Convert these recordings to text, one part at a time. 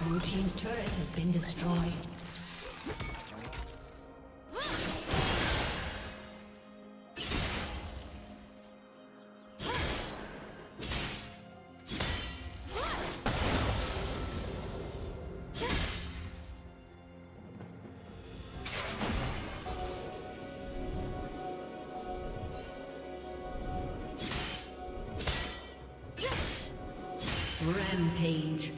Blue team's turret has been destroyed. Rampage.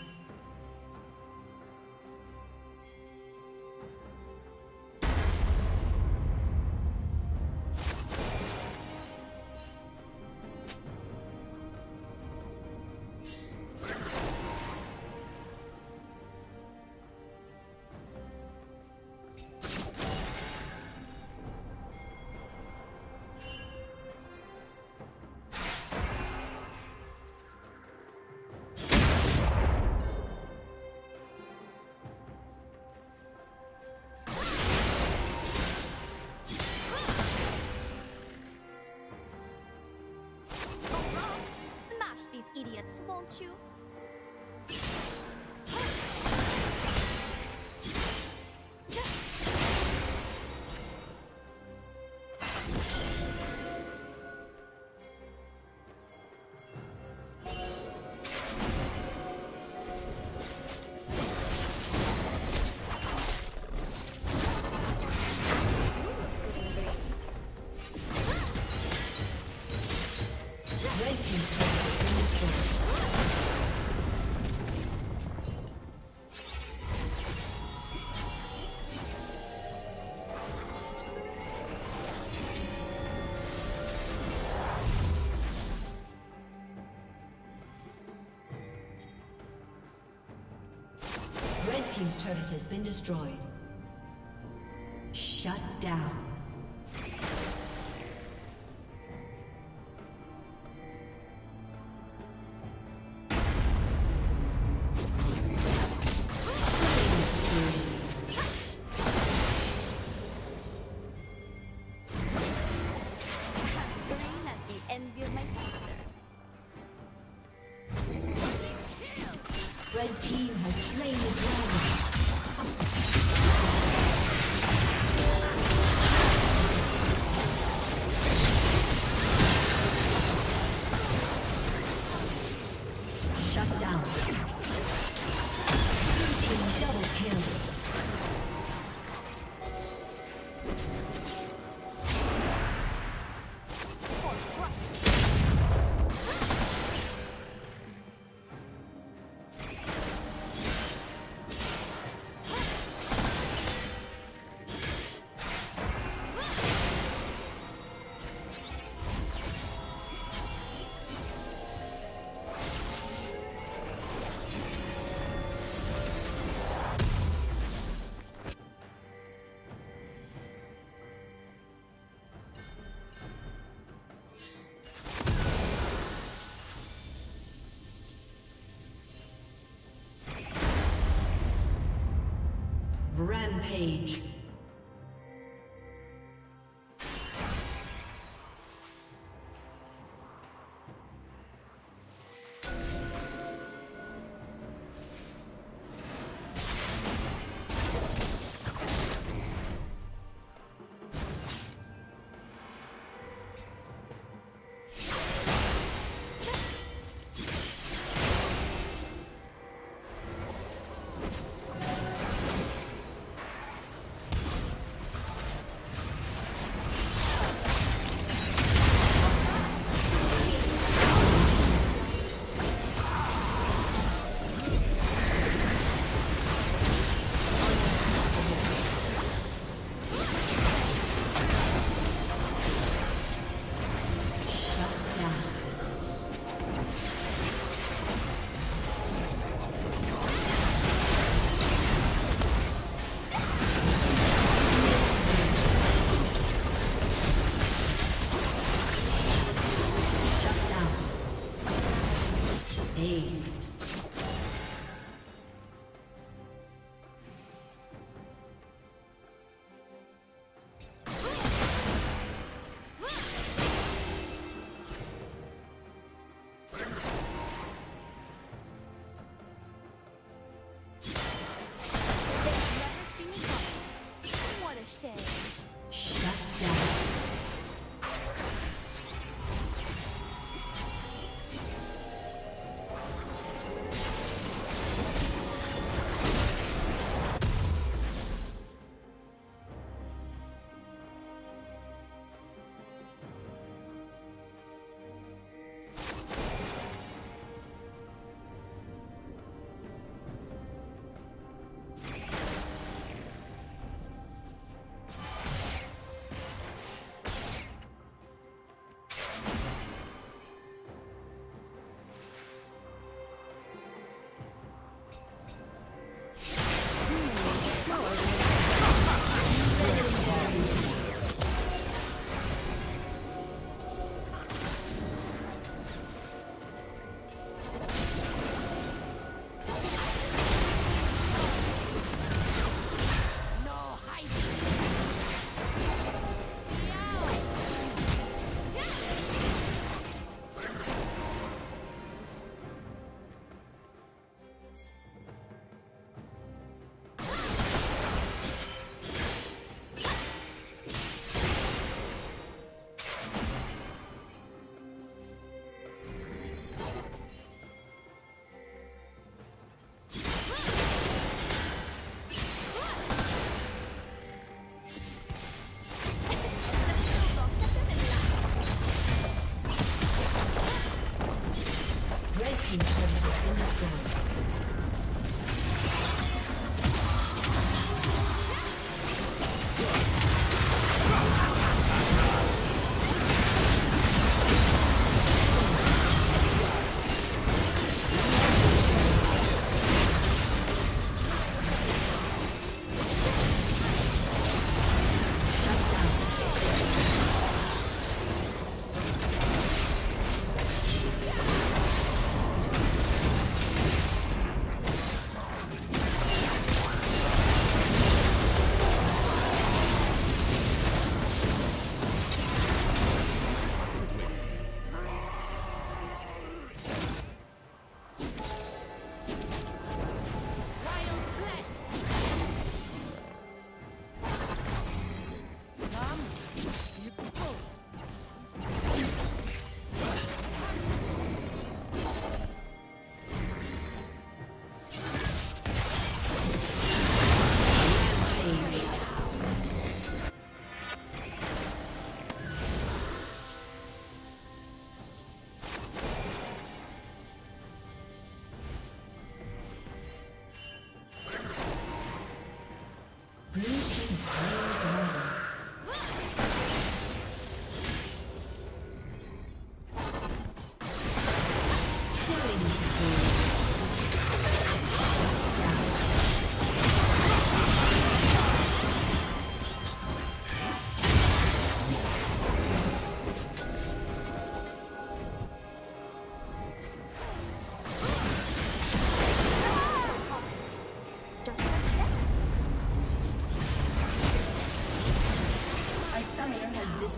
Won't you? Team's turret has been destroyed. Shut down. Rampage.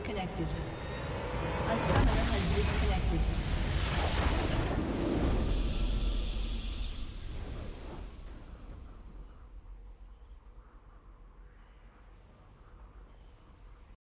disconnected. A summoner